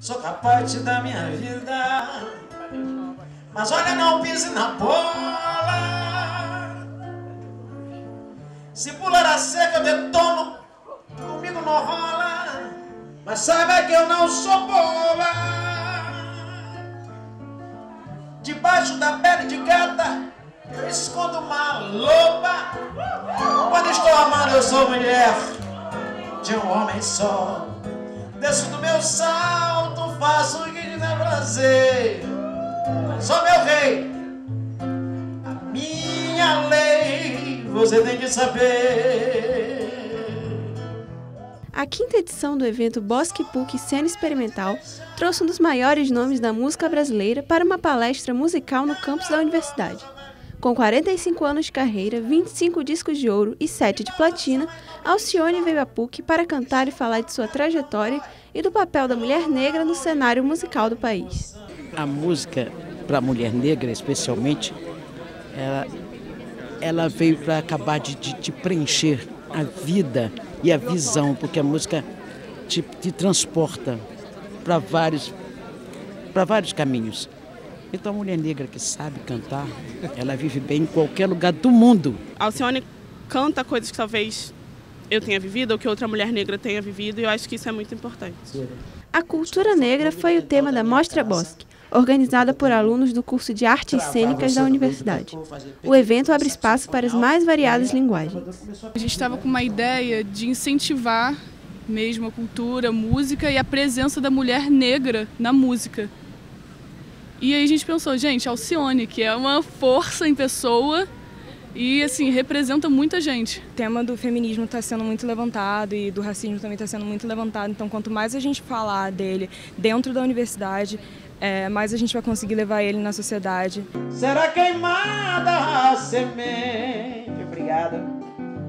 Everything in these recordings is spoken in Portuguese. sou capote da minha vida. Mas olha, não pise na bola. Se pular a cerca, betono, comigo não rola. Mas saiba que eu não sou boba. Debaixo da pele de gata, eu escondo uma loba. Quando estou amando, eu sou mulher de um homem só. Desço do meu salto, faço o que me dá prazer. Sou meu rei, a minha lei, você tem que saber. A quinta edição do evento Bosque PUC Cena Experimental trouxe um dos maiores nomes da música brasileira para uma palestra musical no campus da universidade. Com 45 anos de carreira, 25 discos de ouro e 7 de platina, Alcione veio à PUC para cantar e falar de sua trajetória e do papel da mulher negra no cenário musical do país. A música para a mulher negra, especialmente, ela veio para acabar de preencher a vida e a visão, porque a música te transporta para vários caminhos. Então a mulher negra que sabe cantar, ela vive bem em qualquer lugar do mundo. A Alcione canta coisas que talvez eu tenha vivido ou que outra mulher negra tenha vivido, e eu acho que isso é muito importante. A cultura negra foi o tema da Mostra Bosque, organizada por alunos do curso de Artes Cênicas da universidade. O evento abre espaço para as mais variadas linguagens. A gente estava com uma ideia de incentivar mesmo a cultura, a música e a presença da mulher negra na música. E aí a gente pensou, gente, Alcione, que é uma força em pessoa e, assim, representa muita gente. O tema do feminismo está sendo muito levantado e do racismo também está sendo muito levantado, então quanto mais a gente falar dele dentro da universidade, mais a gente vai conseguir levar ele na sociedade. Será queimada a semente, obrigada,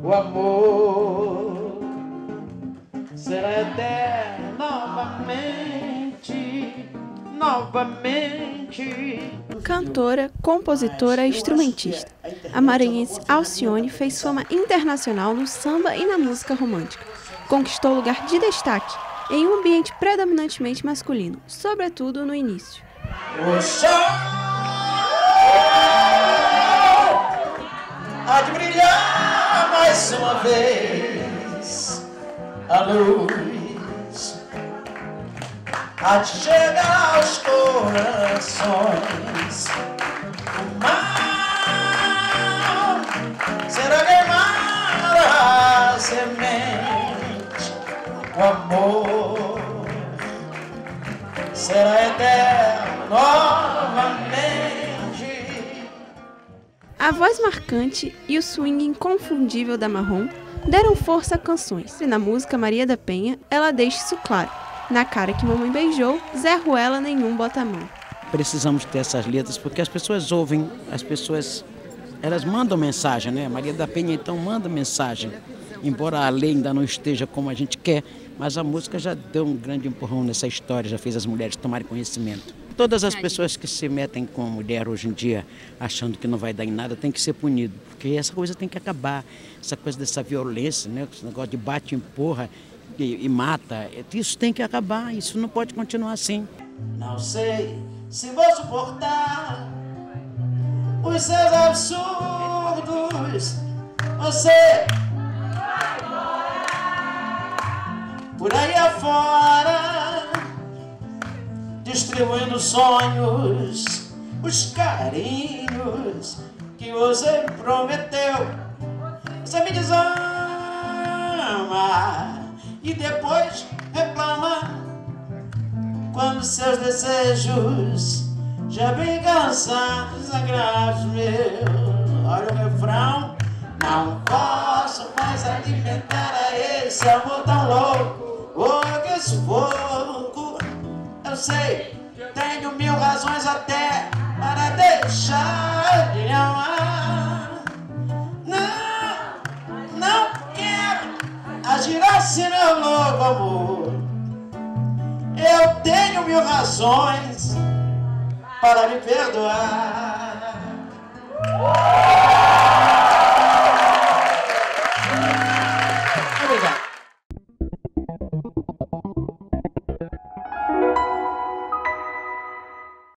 o amor será eterno novamente. Cantora, compositora e instrumentista, a maranhense Alcione fez fama internacional no samba e na música romântica. Conquistou lugar de destaque em um ambiente predominantemente masculino, sobretudo no início. O sol há de brilhar mais uma vez, a luz há de chegar aos corações, o mal será queimada a semente, o amor será eterno novamente. A voz marcante e o swing inconfundível da Marrom deram força a canções. E na música Maria da Penha, ela deixa isso claro. Na cara que mamãe beijou, Zé Ruela nenhum bota a mão. Precisamos ter essas letras porque as pessoas ouvem, as pessoas, elas mandam mensagem, né? Maria da Penha então manda mensagem. Embora a lei ainda não esteja como a gente quer, mas a música já deu um grande empurrão nessa história, já fez as mulheres tomarem conhecimento. Todas as pessoas que se metem com a mulher hoje em dia, achando que não vai dar em nada, tem que ser punido, porque essa coisa tem que acabar, essa coisa dessa violência, né? Esse negócio de bate, empurra e mata, isso tem que acabar, isso não pode continuar assim. Não sei se vou suportar os seus absurdos, você... por aí afora, distribuindo sonhos, os carinhos que você prometeu. Você me desama e depois reclama quando seus desejos já bem cansados agradam meu. Olha o refrão. Não posso mais alimentar a esse amor tão louco. Oh, que sufoco! Eu sei, tenho mil razões até para deixar de amar. Não quero agir assim, meu louco amor. Eu tenho mil razões para me perdoar. Obrigado.